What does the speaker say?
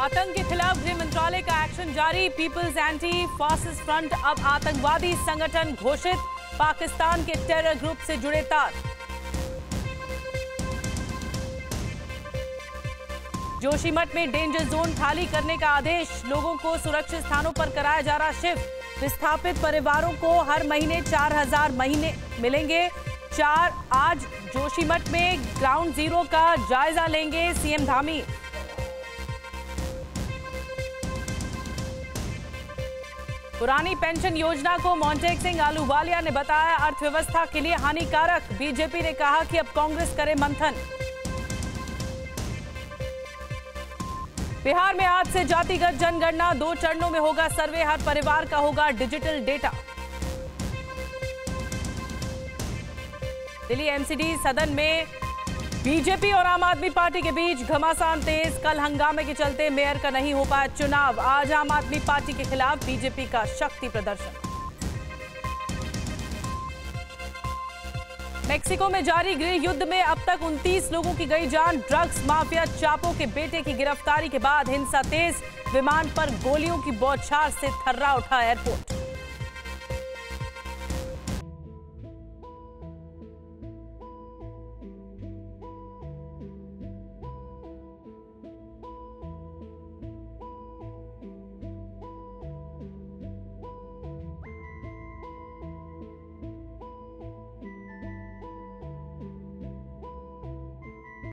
आतंक के खिलाफ गृह मंत्रालय का एक्शन जारी। पीपल्स एंटी फासिस्ट फ्रंट अब आतंकवादी संगठन घोषित। पाकिस्तान के टेरर ग्रुप से जुड़े तार। जोशीमठ में डेंजर जोन खाली करने का आदेश। लोगों को सुरक्षित स्थानों पर कराया जा रहा शिफ्ट। विस्थापित परिवारों को हर महीने 4000 महीने मिलेंगे। आज जोशीमठ में ग्राउंड जीरो का जायजा लेंगे सीएम धामी। पुरानी पेंशन योजना को मोंटेक सिंह आहलूवालिया ने बताया अर्थव्यवस्था के लिए हानिकारक। बीजेपी ने कहा कि अब कांग्रेस करे मंथन। बिहार में आज से जातिगत जनगणना, 2 चरणों में होगा सर्वे। हर परिवार का होगा डिजिटल डेटा। दिल्ली एमसीडी सदन में बीजेपी और आम आदमी पार्टी के बीच घमासान तेज। कल हंगामे के चलते मेयर का नहीं हो पाया चुनाव। आज आम आदमी पार्टी के खिलाफ बीजेपी का शक्ति प्रदर्शन। मेक्सिको में जारी गृह युद्ध में अब तक 29 लोगों की गई जान। ड्रग्स माफिया चापो के बेटे की गिरफ्तारी के बाद हिंसा तेज। विमान पर गोलियों की बौछार से थर्रा उठा एयरपोर्ट।